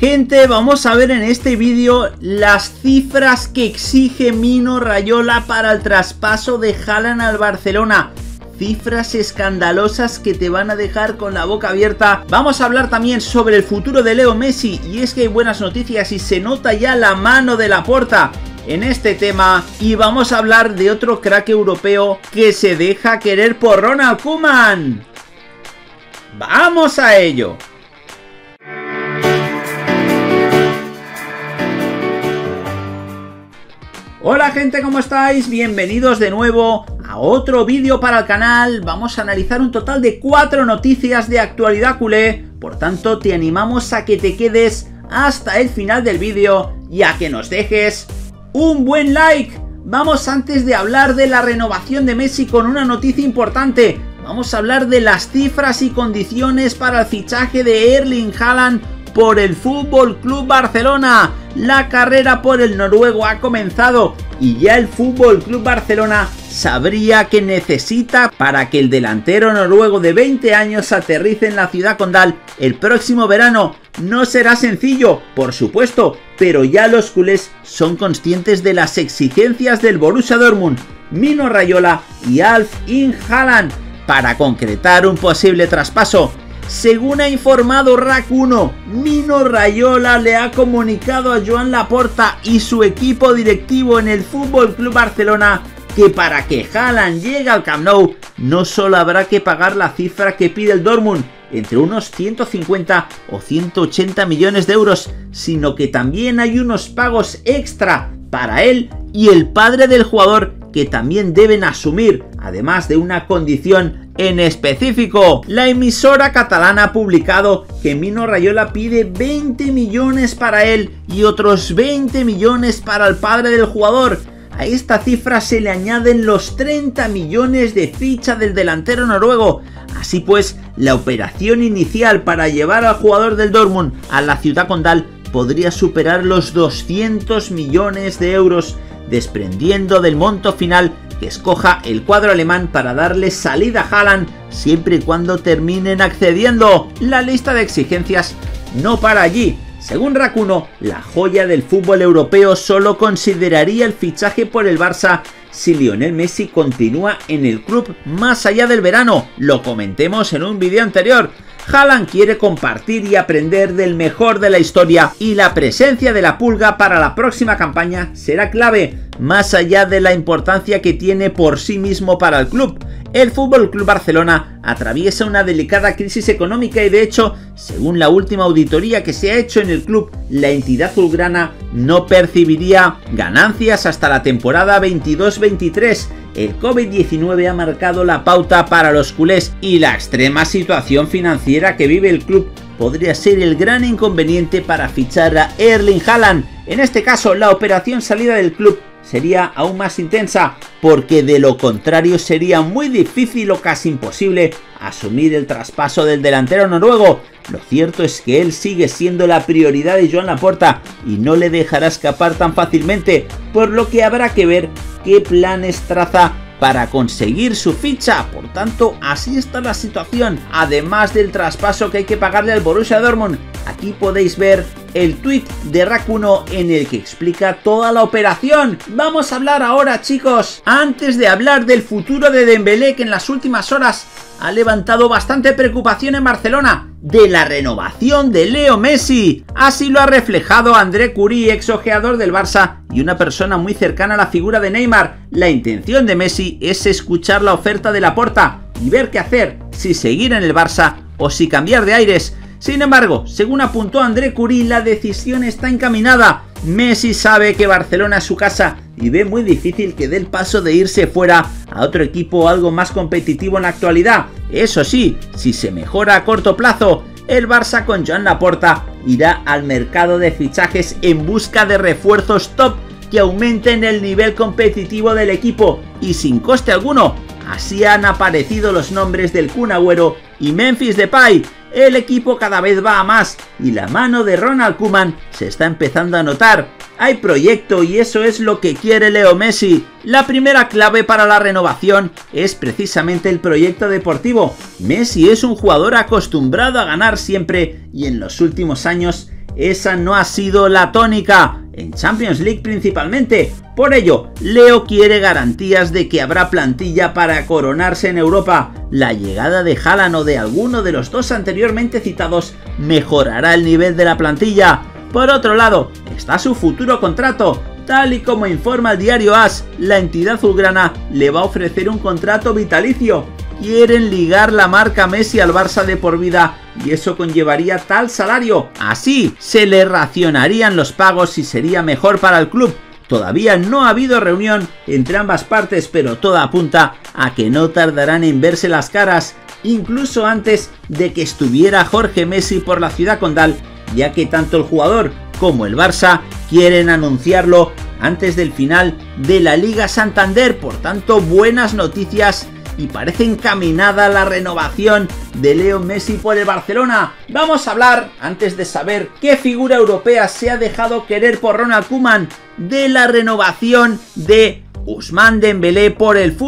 Gente, vamos a ver en este vídeo las cifras que exige Mino Raiola para el traspaso de Haaland al Barcelona. Cifras escandalosas que te van a dejar con la boca abierta. Vamos a hablar también sobre el futuro de Leo Messi, y es que hay buenas noticias y se nota ya la mano de Laporta en este tema. Y vamos a hablar de otro crack europeo que se deja querer por Ronald Koeman. ¡Vamos a ello! Hola gente, ¿cómo estáis? Bienvenidos de nuevo a otro vídeo para el canal. Vamos a analizar un total de 4 noticias de actualidad culé. Por tanto, te animamos a que te quedes hasta el final del vídeo y a que nos dejes un buen like. Vamos, antes de hablar de la renovación de Messi, con una noticia importante. Vamos a hablar de las cifras y condiciones para el fichaje de Erling Haaland por el Fútbol Club Barcelona. La carrera por el noruego ha comenzado y ya el Fútbol Club Barcelona sabría que necesita para que el delantero noruego de 20 años aterrice en la ciudad condal el próximo verano. No será sencillo, por supuesto, pero ya los culés son conscientes de las exigencias del Borussia Dortmund, Mino Raiola y Alf Inge Haaland para concretar un posible traspaso. Según ha informado RAC1, Mino Raiola le ha comunicado a Joan Laporta y su equipo directivo en el Fútbol Club Barcelona que para que Haaland llegue al Camp Nou no solo habrá que pagar la cifra que pide el Dortmund, entre unos 150 o 180 millones de euros, sino que también hay unos pagos extra para él y el padre del jugador que también deben asumir, además de una condición en específico. La emisora catalana ha publicado que Mino Raiola pide 20 millones para él y otros 20 millones para el padre del jugador. A esta cifra se le añaden los 30 millones de ficha del delantero noruego. Así pues, la operación inicial para llevar al jugador del Dortmund a la ciudad condal podría superar los 200 millones de euros, desprendiendo del monto final que escoja el cuadro alemán para darle salida a Haaland, siempre y cuando terminen accediendo. La lista de exigencias no para allí. Según RAC1, la joya del fútbol europeo solo consideraría el fichaje por el Barça si Lionel Messi continúa en el club más allá del verano. Lo comentemos en un vídeo anterior. Haaland quiere compartir y aprender del mejor de la historia, y la presencia de la pulga para la próxima campaña será clave, más allá de la importancia que tiene por sí mismo para el club. El Fútbol Club Barcelona atraviesa una delicada crisis económica y de hecho, según la última auditoría que se ha hecho en el club, la entidad azulgrana no percibiría ganancias hasta la temporada 22-23. El COVID-19 ha marcado la pauta para los culés y la extrema situación financiera que vive el club podría ser el gran inconveniente para fichar a Erling Haaland. En este caso, la operación salida del club sería aún más intensa, porque de lo contrario sería muy difícil o casi imposible asumir el traspaso del delantero noruego. Lo cierto es que él sigue siendo la prioridad de Joan Laporta y no le dejará escapar tan fácilmente, por lo que habrá que ver qué planes traza para conseguir su ficha. Por tanto, así está la situación. Además del traspaso que hay que pagarle al Borussia Dortmund, aquí podéis ver el tweet de RAC1 en el que explica toda la operación. Vamos a hablar ahora, chicos, antes de hablar del futuro de Dembélé, que en las últimas horas ha levantado bastante preocupación en Barcelona, de la renovación de Leo Messi. Así lo ha reflejado André Cury, ex ojeador del Barça y una persona muy cercana a la figura de Neymar. La intención de Messi es escuchar la oferta de Laporta y ver qué hacer, si seguir en el Barça o si cambiar de aires. Sin embargo, según apuntó André Cury, la decisión está encaminada. Messi sabe que Barcelona es su casa y ve muy difícil que dé el paso de irse fuera a otro equipo algo más competitivo en la actualidad. Eso sí, si se mejora a corto plazo, el Barça con Joan Laporta irá al mercado de fichajes en busca de refuerzos top que aumenten el nivel competitivo del equipo y sin coste alguno. Así han aparecido los nombres del Kun Agüero y Memphis Depay. El equipo cada vez va a más y la mano de Ronald Koeman se está empezando a notar. Hay proyecto y eso es lo que quiere Leo Messi. La primera clave para la renovación es precisamente el proyecto deportivo. Messi es un jugador acostumbrado a ganar siempre y en los últimos años esa no ha sido la tónica, en Champions League principalmente. Por ello, Leo quiere garantías de que habrá plantilla para coronarse en Europa. La llegada de Haaland o de alguno de los dos anteriormente citados mejorará el nivel de la plantilla. Por otro lado, está su futuro contrato. Tal y como informa el diario AS, la entidad azulgrana le va a ofrecer un contrato vitalicio. Quieren ligar la marca Messi al Barça de por vida y eso conllevaría tal salario. Así, se le racionarían los pagos y sería mejor para el club. Todavía no ha habido reunión entre ambas partes, pero todo apunta a que no tardarán en verse las caras, incluso antes de que estuviera Jorge Messi por la ciudad condal, ya que tanto el jugador como el Barça quieren anunciarlo antes del final de la Liga Santander. Por tanto, buenas noticias y parece encaminada la renovación de Leo Messi por el Barcelona. Vamos a hablar, antes de saber qué figura europea se ha dejado querer por Ronald Koeman, de la renovación de Ousmane Dembélé por el FC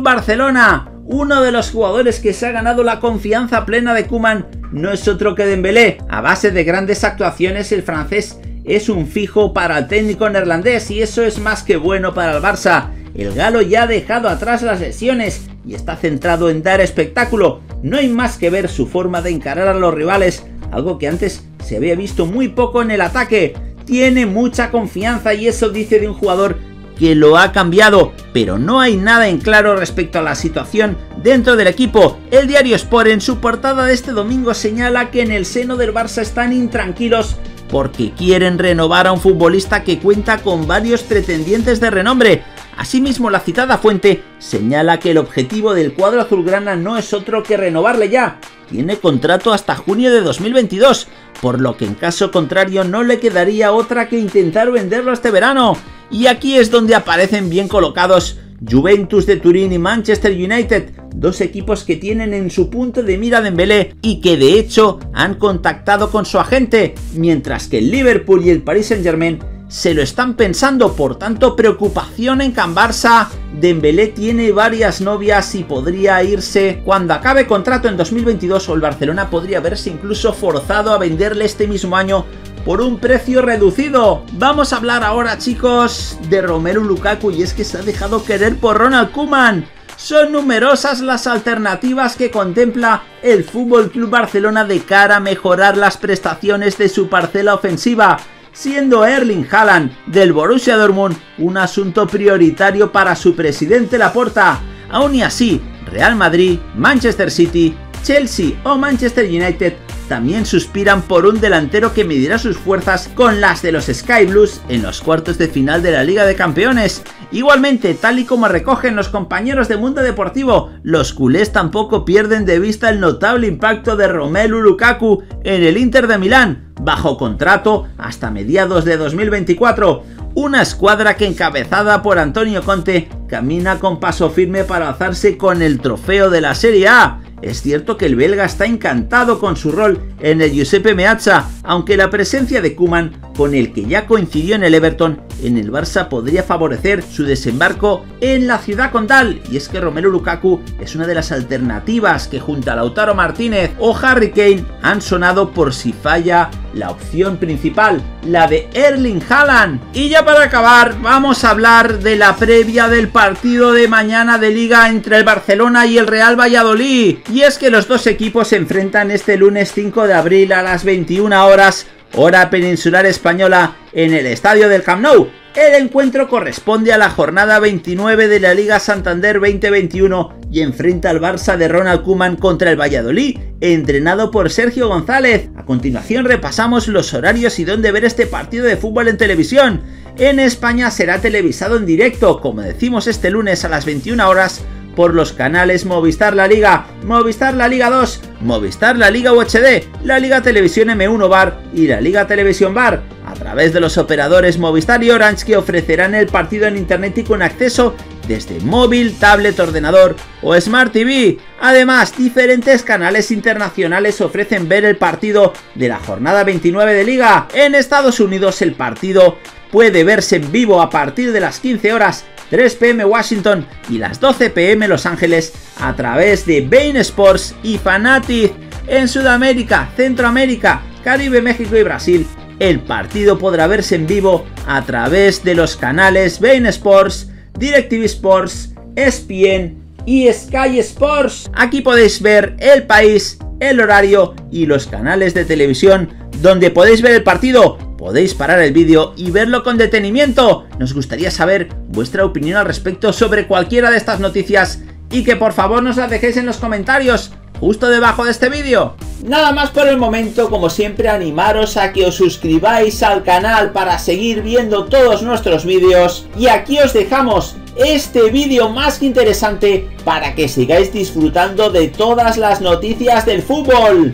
Barcelona. Uno de los jugadores que se ha ganado la confianza plena de Koeman no es otro que Dembélé. A base de grandes actuaciones, el francés es un fijo para el técnico neerlandés y eso es más que bueno para el Barça. El galo ya ha dejado atrás las lesiones y está centrado en dar espectáculo. No hay más que ver su forma de encarar a los rivales, algo que antes se había visto muy poco en el ataque. Tiene mucha confianza y eso dice de un jugador que lo ha cambiado, pero no hay nada en claro respecto a la situación dentro del equipo. El diario Sport en su portada de este domingo señala que en el seno del Barça están intranquilos porque quieren renovar a un futbolista que cuenta con varios pretendientes de renombre. Asimismo, la citada fuente señala que el objetivo del cuadro azulgrana no es otro que renovarle ya. Tiene contrato hasta junio de 2022, por lo que en caso contrario no le quedaría otra que intentar venderlo este verano. Y aquí es donde aparecen bien colocados Juventus de Turín y Manchester United, dos equipos que tienen en su punto de mira Dembélé y que de hecho han contactado con su agente, mientras que el Liverpool y el Paris Saint-Germain se lo están pensando. Por tanto, preocupación en Can Barça. Dembélé tiene varias novias y podría irse cuando acabe contrato en 2022, o el Barcelona podría verse incluso forzado a venderle este mismo año por un precio reducido. Vamos a hablar ahora, chicos, de Romelu Lukaku, y es que se ha dejado querer por Ronald Koeman. Son numerosas las alternativas que contempla el FC Barcelona de cara a mejorar las prestaciones de su parcela ofensiva, siendo Erling Haaland del Borussia Dortmund un asunto prioritario para su presidente Laporta. Aún y así, Real Madrid, Manchester City, Chelsea o Manchester United también suspiran por un delantero que medirá sus fuerzas con las de los Sky Blues en los cuartos de final de la Liga de Campeones. Igualmente, tal y como recogen los compañeros de Mundo Deportivo, los culés tampoco pierden de vista el notable impacto de Romelu Lukaku en el Inter de Milán, bajo contrato hasta mediados de 2024. Una escuadra que, encabezada por Antonio Conte, camina con paso firme para alzarse con el trofeo de la Serie A. Es cierto que el belga está encantado con su rol en el Giuseppe Meazza, aunque la presencia de Koeman, con el que ya coincidió en el Everton, en el Barça podría favorecer su desembarco en la ciudad condal. Y es que Romelu Lukaku es una de las alternativas que, junto a Lautaro Martínez o Harry Kane, han sonado por si falla la opción principal, la de Erling Haaland. Y ya para acabar, vamos a hablar de la previa del partido de mañana de Liga entre el Barcelona y el Real Valladolid. Y es que los dos equipos se enfrentan este lunes 5 de abril a las 21 horas, hora peninsular española, en el estadio del Camp Nou. El encuentro corresponde a la jornada 29 de la Liga Santander 2021 y enfrenta al Barça de Ronald Koeman contra el Valladolid, entrenado por Sergio González. A continuación repasamos los horarios y dónde ver este partido de fútbol en televisión. En España será televisado en directo, como decimos, este lunes a las 21 horas por los canales Movistar La Liga, Movistar La Liga 2, Movistar La Liga UHD, La Liga Televisión M1 Bar y La Liga Televisión Bar, a través de los operadores Movistar y Orange, que ofrecerán el partido en internet y con acceso desde móvil, tablet, ordenador o Smart TV. Además, diferentes canales internacionales ofrecen ver el partido de la jornada 29 de Liga. En Estados Unidos el partido puede verse en vivo a partir de las 15 horas, 3 p.m. Washington y las 12 p.m. Los Ángeles, a través de Bein Sports y Fanatic. En Sudamérica, Centroamérica, Caribe, México y Brasil el partido podrá verse en vivo a través de los canales beIN Sports, DirecTV Sports, ESPN y Sky Sports. Aquí podéis ver el país, el horario y los canales de televisión donde podéis ver el partido. Podéis parar el vídeo y verlo con detenimiento. Nos gustaría saber vuestra opinión al respecto sobre cualquiera de estas noticias y que por favor nos las dejéis en los comentarios justo debajo de este vídeo. Nada más por el momento, como siempre animaros a que os suscribáis al canal para seguir viendo todos nuestros vídeos, y aquí os dejamos este vídeo más que interesante para que sigáis disfrutando de todas las noticias del fútbol.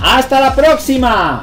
¡Hasta la próxima!